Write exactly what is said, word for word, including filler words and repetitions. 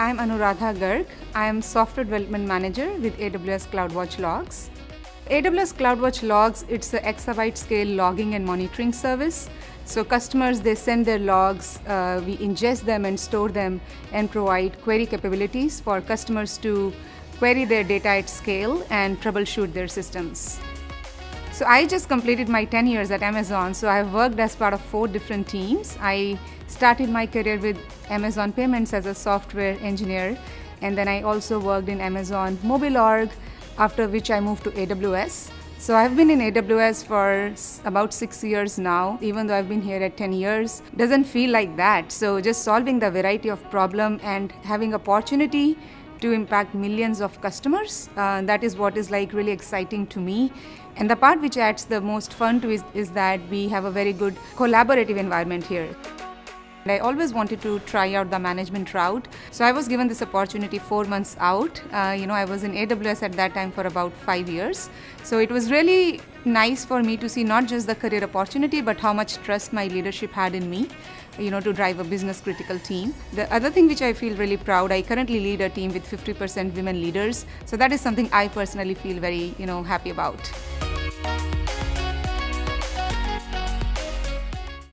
I'm Anuradha Garg. I am Software Development Manager with A W S CloudWatch Logs. A W S CloudWatch Logs, it's an exabyte scale logging and monitoring service. So customers, they send their logs, uh, we ingest them and store them and provide query capabilities for customers to query their data at scale and troubleshoot their systems. So I just completed my ten years at Amazon, so I've worked as part of four different teams. I started my career with Amazon Payments as a software engineer, and then I also worked in Amazon Mobile Org, after which I moved to A W S. So I've been in A W S for about six years now, even though I've been here at ten years. Doesn't feel like that, so just solving the variety of problem and having opportunity to impact millions of customers. Uh, that is what is like really exciting to me. And the part which adds the most fun to is, is that we have a very good collaborative environment here. And I always wanted to try out the management route. So I was given this opportunity four months out. Uh, you know, I was in A W S at that time for about five years. So it was really nice for me to see not just the career opportunity, but how much trust my leadership had in me, you know, to drive a business critical team. The other thing which I feel really proud, I currently lead a team with fifty percent women leaders. So that is something I personally feel very, you know, happy about.